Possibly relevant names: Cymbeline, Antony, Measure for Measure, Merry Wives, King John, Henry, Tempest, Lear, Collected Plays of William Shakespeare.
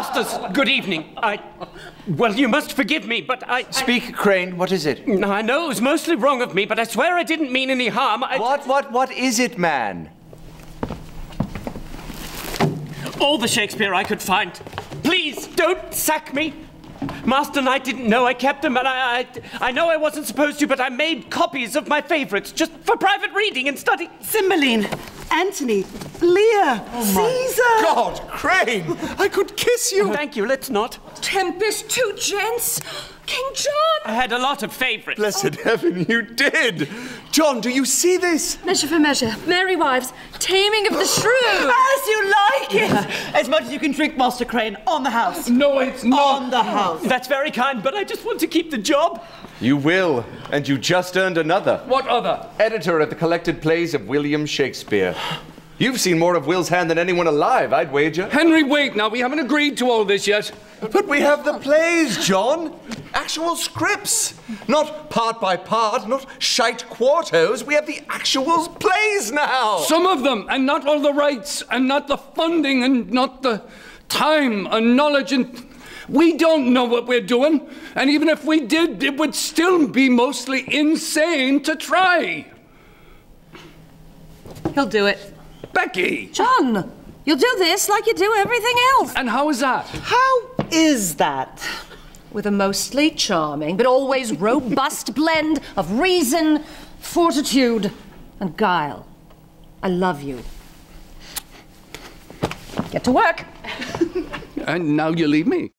masters, good evening. Well, you must forgive me, but Speak, Crane, what is it? I know it was mostly wrong of me, but I swear I didn't mean any harm. What is it, man? All the Shakespeare I could find. Please, don't sack me. Master Knight didn't know I kept them, and I know I wasn't supposed to, but I made copies of my favorites, just for private reading and study. Cymbeline, Antony, Lear, Caesar! God, Crane! I could kiss you! Thank you, let's not. Tempest, two gents, King John! I had a lot of favorites. Blessed heaven, you did! John, do you see this? Measure for Measure, Merry Wives, Taming of the Shrew! As you like it! Yeah. As much as you can drink, Master Crane, on the house. No, it's not. On the house. That's very kind, but I just want to keep the job. You will, and you just earned another. What other? Editor at the Collected Plays of William Shakespeare. You've seen more of Will's hand than anyone alive, I'd wager. Henry, wait now. We haven't agreed to all this yet. But we have the plays, John. Actual scripts. Not part by part, not shite quartos. We have the actual plays now. Some of them, and not all the rights, and not the funding, and not the time, and knowledge, and... We don't know what we're doing. And even if we did, it would still be mostly insane to try. He'll do it. Becky! John, you'll do this like you do everything else. And how is that? How is that? With a mostly charming, but always robust blend of reason, fortitude, and guile. I love you. Get to work. And now you leave me.